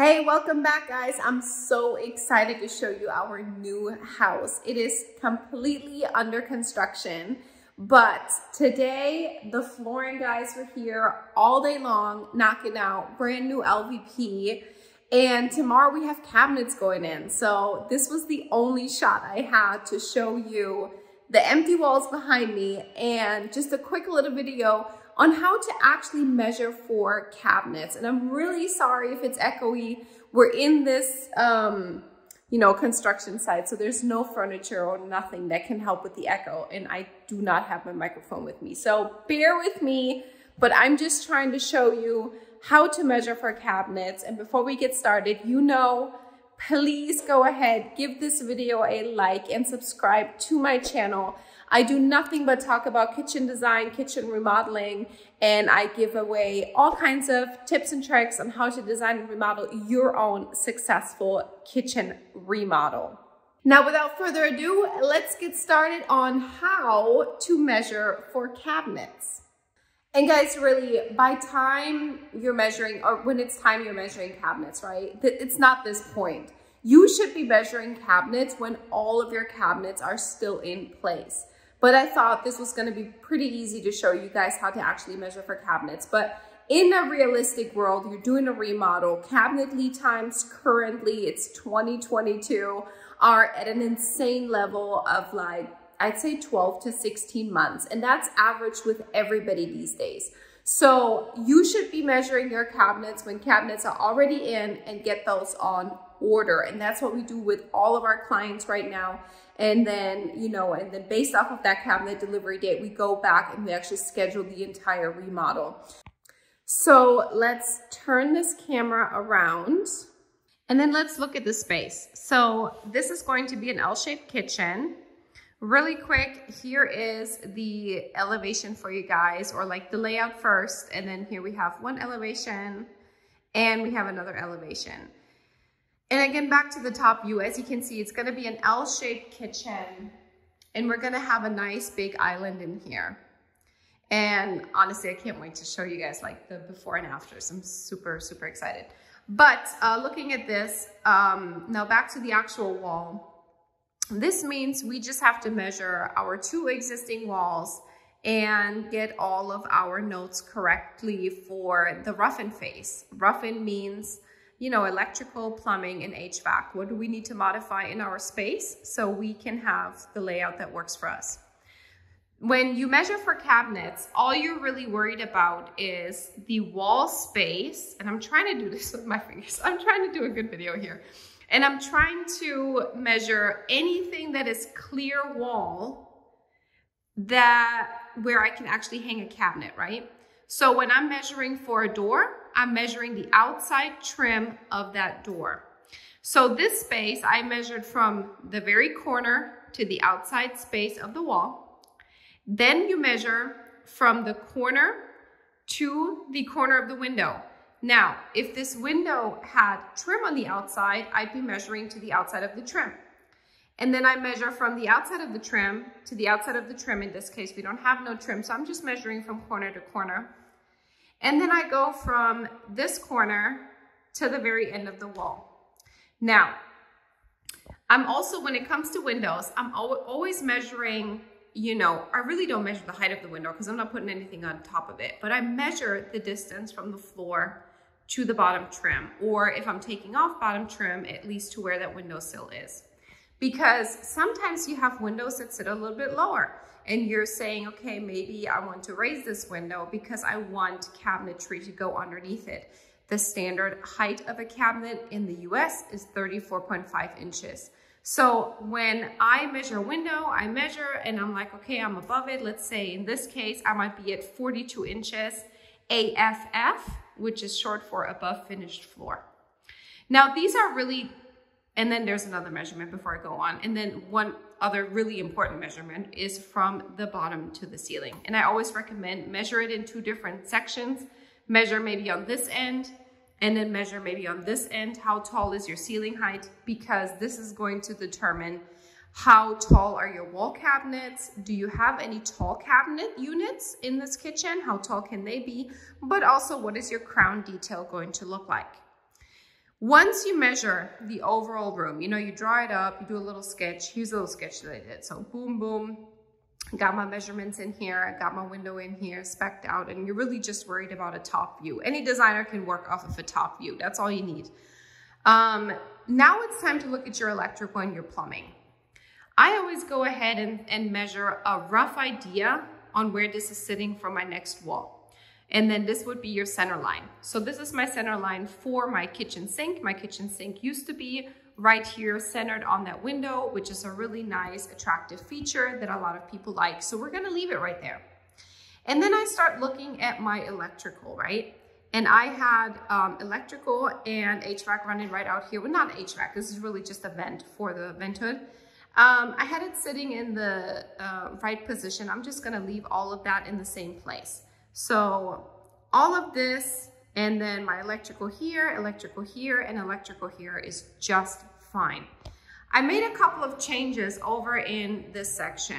Hey, welcome back guys. I'm so excited to show you our new house. It is completely under construction, but today the flooring guys were here all day long, knocking out brand new LVP. And tomorrow we have cabinets going in. So this was the only shot I had to show you the empty walls behind me and just a quick little video on how to actually measure for cabinets. And I'm really sorry if it's echoey. We're in this, construction site, so there's no furniture or nothing that can help with the echo. And I do not have my microphone with me, so bear with me, but I'm just trying to show you how to measure for cabinets. And before we get started, please go ahead, give this video a like and subscribe to my channel. I do nothing but talk about kitchen design, kitchen remodeling, and I give away all kinds of tips and tricks on how to design and remodel your own successful kitchen remodel. Now, without further ado, let's get started on how to measure for cabinets. And guys, really, when it's time you're measuring cabinets, right? It's not this point. You should be measuring cabinets when all of your cabinets are still in place. But I thought this was going to be pretty easy to show you guys how to actually measure for cabinets. But in a realistic world, you're doing a remodel. Cabinet lead times currently, it's 2022, are at an insane level of like, I'd say 12 to 16 months. And that's average with everybody these days. So you should be measuring your cabinets when cabinets are already in and get those on order. And that's what we do with all of our clients right now. And then, based off of that cabinet delivery date, we go back and we actually schedule the entire remodel. So let's turn this camera around and then let's look at the space. So this is going to be an L-shaped kitchen. Really quick, here is the elevation for you guys, or like the layout first, and then here we have one elevation and we have another elevation. And again, back to the top view, as you can see, it's going to be an L-shaped kitchen and we're going to have a nice big island in here. And honestly, I can't wait to show you guys like the before and afters. I'm super, super excited. But looking at this, now back to the actual wall. This means we just have to measure our two existing walls and get all of our notes correctly for the rough-in phase. Rough-in means, electrical, plumbing, and HVAC. What do we need to modify in our space so we can have the layout that works for us? When you measure for cabinets, all you're really worried about is the wall space. And I'm trying to do this with my fingers. I'm trying to do a good video here. And I'm trying to measure anything that is clear wall where I can actually hang a cabinet, right? So when I'm measuring for a door, I'm measuring the outside trim of that door. So this space I measured from the very corner to the outside space of the wall. Then you measure from the corner to the corner of the window. Now, if this window had trim on the outside, I'd be measuring to the outside of the trim. And then I measure from the outside of the trim to the outside of the trim. In this case, we don't have no trim, so I'm just measuring from corner to corner. And then I go from this corner to the very end of the wall. Now, I'm also, when it comes to windows, I'm always measuring, I really don't measure the height of the window because I'm not putting anything on top of it, but I measure the distance from the floor to the bottom trim, or if I'm taking off bottom trim, at least to where that windowsill is. Because sometimes you have windows that sit a little bit lower and you're saying, okay, maybe I want to raise this window because I want cabinetry to go underneath it. The standard height of a cabinet in the US is 34.5 inches. So when I measure window, I measure and I'm like, okay, I'm above it. Let's say in this case, I might be at 42 inches AFF, which is short for above finished floor. Now these are really, and then there's another measurement before I go on. And then one other really important measurement is from the bottom to the ceiling. And I always recommend measure it in two different sections. Measure maybe on this end, and then measure maybe on this end, how tall is your ceiling height, because this is going to determine how tall are your wall cabinets. Do you have any tall cabinet units in this kitchen? How tall can they be? But also, what is your crown detail going to look like? Once you measure the overall room, you know, you draw it up, you do a little sketch. Here's a little sketch that I did. So boom, boom, got my measurements in here, I got my window in here, specced out, and you're really just worried about a top view. Any designer can work off of a top view. That's all you need. Now it's time to look at your electrical and your plumbing. I always go ahead and measure a rough idea on where this is sitting from my next wall. And then this would be your center line. So this is my center line for my kitchen sink. My kitchen sink used to be right here centered on that window, which is a really nice, attractive feature that a lot of people like. So we're gonna leave it right there. And then I start looking at my electrical, right? And I had electrical and HVAC running right out here. Well, not HVAC, this is really just a vent for the vent hood. I had it sitting in the right position. I'm just gonna leave all of that in the same place. So all of this, and then my electrical here, and electrical here is just fine. I made a couple of changes over in this section.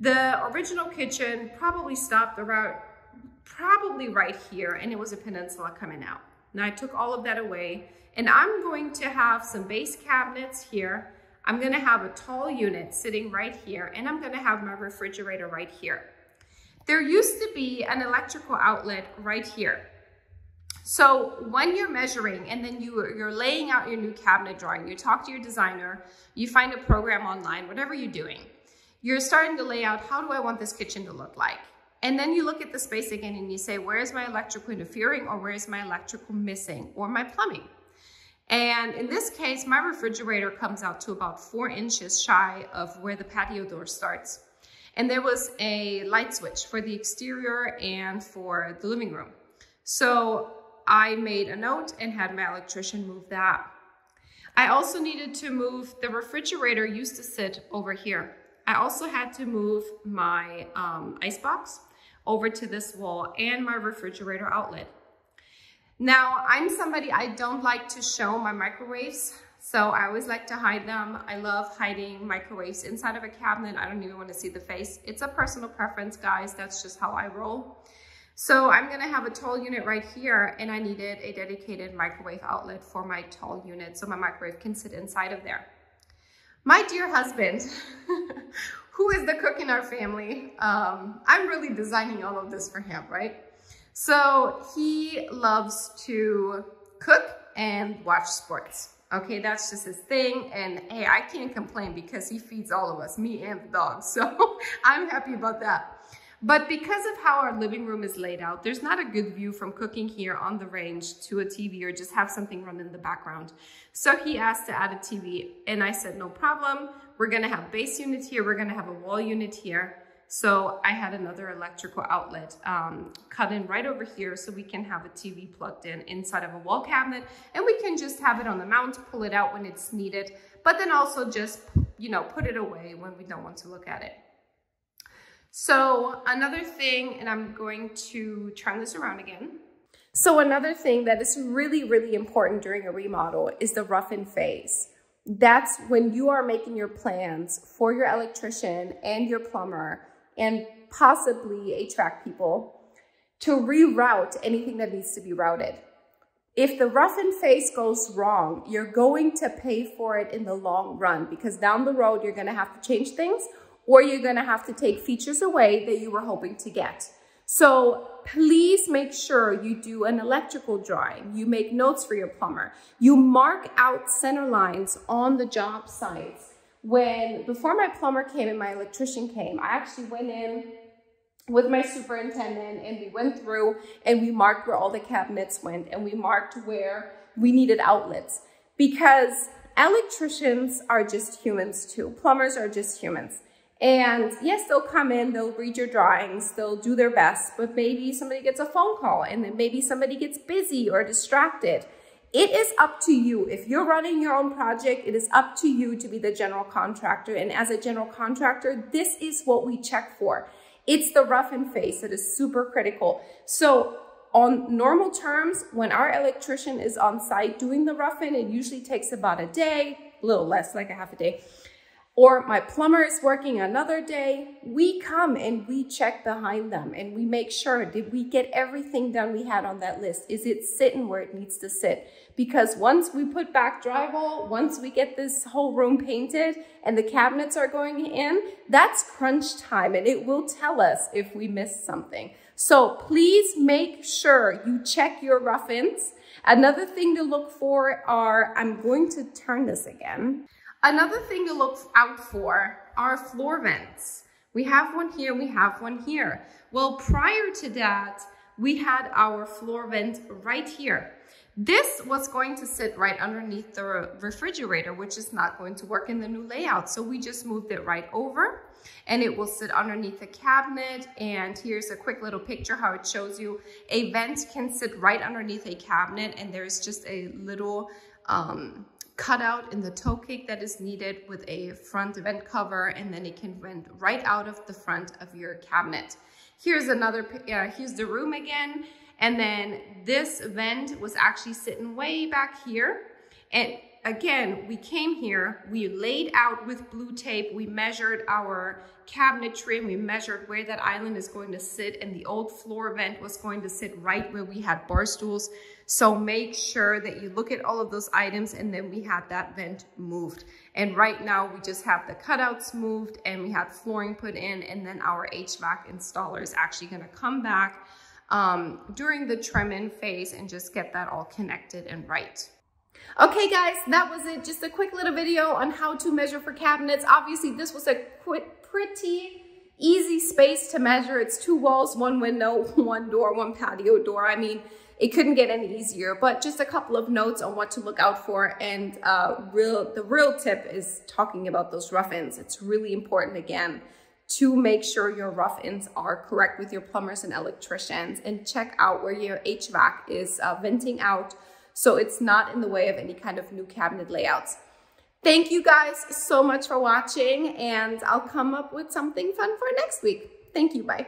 The original kitchen probably stopped around, probably right here, and it was a peninsula coming out. Now I took all of that away, and I'm going to have some base cabinets here. I'm gonna have a tall unit sitting right here, and I'm gonna have my refrigerator right here. There used to be an electrical outlet right here. So when you're measuring and then you're laying out your new cabinet drawing, you talk to your designer, you find a program online, whatever you're doing, you're starting to lay out, how do I want this kitchen to look like? And then you look at the space again and you say, where is my electrical interfering, or where is my electrical missing, or my plumbing? And in this case, my refrigerator comes out to about 4 inches shy of where the patio door starts. And there was a light switch for the exterior and for the living room. So I made a note and had my electrician move that. I also needed to move, the refrigerator used to sit over here. I also had to move my icebox over to this wall and my refrigerator outlet. Now, I'm somebody, I don't like to show my microwaves. So I always like to hide them. I love hiding microwaves inside of a cabinet. I don't even want to see the face. It's a personal preference, guys. That's just how I roll. So I'm going to have a tall unit right here, and I needed a dedicated microwave outlet for my tall unit so my microwave can sit inside of there. My dear husband, who is the cook in our family, I'm really designing all of this for him, right? So he loves to cook and watch sports. Okay, that's just his thing, and hey, I can't complain because he feeds all of us, me and the dog, so I'm happy about that. But because of how our living room is laid out, there's not a good view from cooking here on the range to a TV or just have something run in the background. So he asked to add a TV, and I said, no problem. We're gonna have base units here, we're gonna have a wall unit here. So I had another electrical outlet cut in right over here so we can have a TV plugged in inside of a wall cabinet, and we can just have it on the mount, pull it out when it's needed, but then also just, you know, put it away when we don't want to look at it. So another thing, and I'm going to turn this around again. So another thing that is really, really important during a remodel is the rough-in phase. That's when you are making your plans for your electrician and your plumber, and possibly HVAC people, to reroute anything that needs to be routed. If the rough in phase goes wrong, you're going to pay for it in the long run, because down the road, you're gonna have to change things, or you're gonna have to take features away that you were hoping to get. So please make sure you do an electrical drawing. You make notes for your plumber. You mark out center lines on the job sites. Before my plumber came and my electrician came, I actually went in with my superintendent, and we went through and we marked where all the cabinets went, and we marked where we needed outlets, because electricians are just humans too. Plumbers are just humans. And yes, they'll come in, they'll read your drawings, they'll do their best, but maybe somebody gets a phone call, and then maybe somebody gets busy or distracted. It is up to you. If you're running your own project, it is up to you to be the general contractor. And as a general contractor, this is what we check for. It's the rough in phase that is super critical. So on normal terms, when our electrician is on site doing the rough in, it usually takes about a day, a little less, like a half a day. or my plumber is working another day, we come and we check behind them and we make sure, did we get everything done we had on that list? Is it sitting where it needs to sit? Because once we put back drywall, once we get this whole room painted and the cabinets are going in, that's crunch time and it will tell us if we missed something. So please make sure you check your rough-ins. Another thing to look for are, I'm going to turn this again. Another thing to look out for are floor vents. We have one here, we have one here. Well, prior to that, we had our floor vent right here. This was going to sit right underneath the refrigerator, which is not going to work in the new layout. So we just moved it right over and it will sit underneath the cabinet. And here's a quick little picture how it shows you a vent can sit right underneath a cabinet, and there's just a little cutout in the toe cake that is needed with a front vent cover, and then it can vent right out of the front of your cabinet. Here's another, here's the room again. And then this vent was actually sitting way back here. And again, we came here, we laid out with blue tape, we measured our cabinetry, and we measured where that island is going to sit, and the old floor vent was going to sit right where we had bar stools. So make sure that you look at all of those items, and then we had that vent moved. And right now we just have the cutouts moved and we had flooring put in, and then our HVAC installer is actually gonna come back during the trim in phase and just get that all connected and right. Okay guys, that was it. Just a quick little video on how to measure for cabinets. Obviously this was a quick, pretty easy space to measure. It's 2 walls, 1 window, 1 door, 1 patio door. I mean, it couldn't get any easier, but just a couple of notes on what to look out for. And the real tip is talking about those rough-ins. It's really important, again, to make sure your rough-ins are correct with your plumbers and electricians, and check out where your HVAC is venting out so it's not in the way of any kind of new cabinet layouts. Thank you guys so much for watching, and I'll come up with something fun for next week. Thank you, bye.